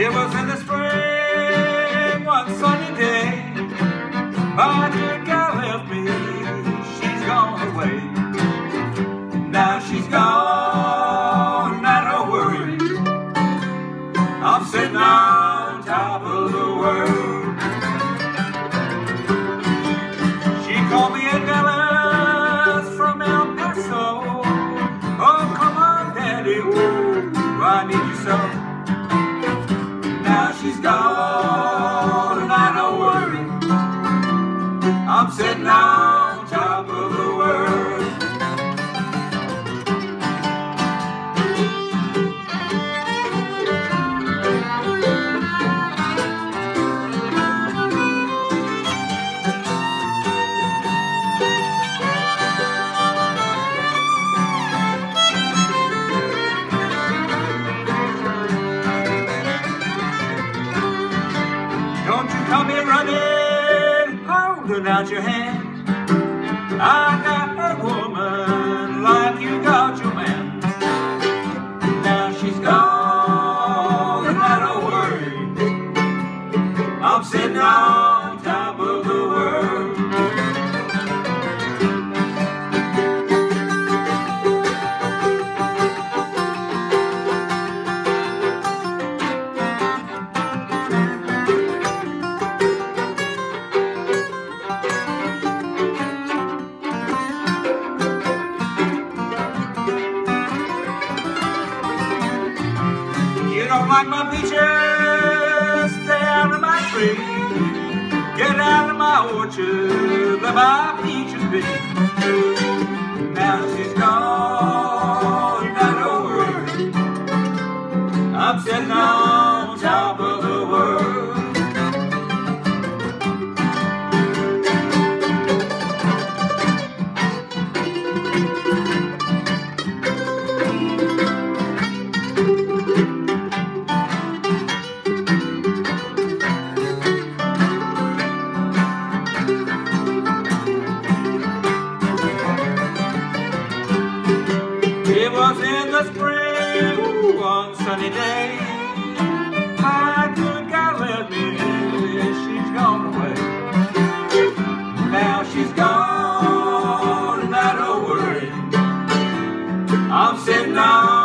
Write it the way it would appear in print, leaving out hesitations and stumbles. It was in the spring, one sunny day, my dear gal left me, she's gone away. Now she's gone, not a worry, I'm sitting on top of the world. She called me a Dallas from El Paso, oh come on daddy, ooh, I need you so. She's gone and I don't worry, I'm sitting on top of the world. Come in running, holding out your hand, I got a woman like you got your man. Now she's gone and I don't worry, I'm sitting on top of the world. Like my peaches, stay out of my tree, get out of my orchard, let my peaches be. Now she's gone, I don't worry, I'm sitting on top of the world. It was in the spring, ooh, one sunny day, my good gal left me, she's gone away. Now she's gone, not a worry, I'm sitting on